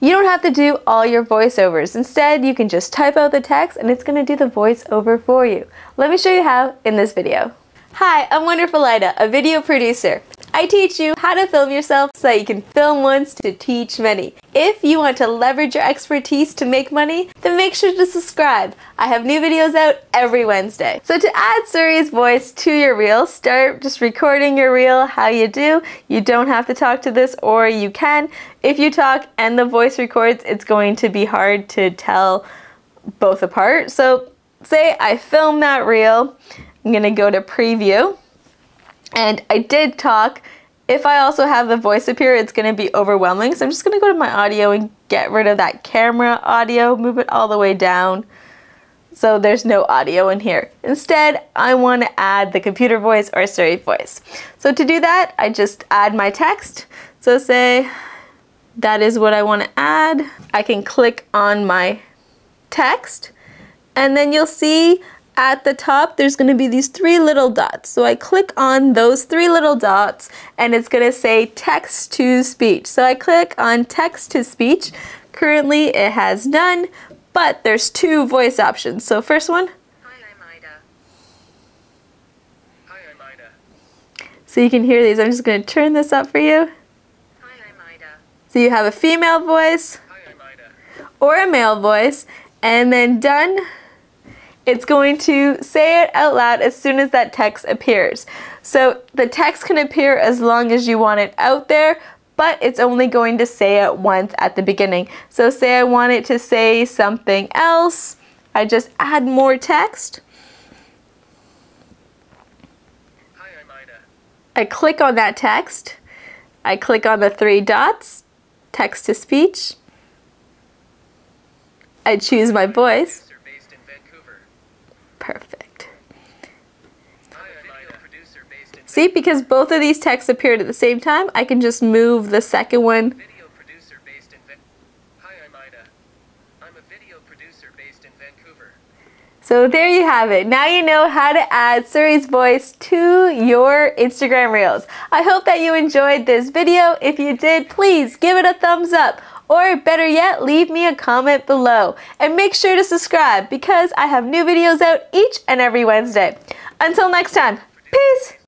You don't have to do all your voiceovers. Instead, you can just type out the text and it's going to do the voiceover for you. Let me show you how in this video. Hi, I'm Wonderful Ida, a video producer. I teach you how to film yourself so that you can film once to teach many. If you want to leverage your expertise to make money, then make sure to subscribe. I have new videos out every Wednesday. So to add Siri's voice to your reel, start just recording your reel how you do. You don't have to talk to this, or you can. If you talk and the voice records, it's going to be hard to tell both apart. So say I film that reel. I'm gonna go to preview, and I did talk. If I also have the voice appear, it's gonna be overwhelming, so I'm just gonna go to my audio and get rid of that camera audio, move it all the way down so there's no audio in here. Instead, I wanna add the computer voice or Siri voice. So to do that, I just add my text. So say, that is what I wanna add. I can click on my text, and then you'll see at the top, there's going to be these three little dots. So I click on those three little dots and it's going to say text to speech. So I click on text to speech. Currently it has none, but there's two voice options. So first one. Hi, I'm Ida. Hi, I'm Ida. So you can hear these. I'm just going to turn this up for you. Hi, I'm Ida. So you have a female voice. Hi, I'm Ida. Or a male voice, and then done. It's going to say it out loud as soon as that text appears. So the text can appear as long as you want it out there, but it's only going to say it once at the beginning. So say I want it to say something else, I just add more text. Hi, I'm Ida. I click on that text. I click on the three dots, text to speech. I choose my voice. Perfect. See, because both of these texts appeared at the same time, I can just move the second one. Video producer based in Hi, I'm Ida. I'm a video producer based in Vancouver. So there you have it. Now you know how to add Siri's voice to your Instagram Reels. I hope that you enjoyed this video. If you did, please give it a thumbs up. Or better yet, leave me a comment below. And make sure to subscribe because I have new videos out each and every Wednesday. Until next time, peace!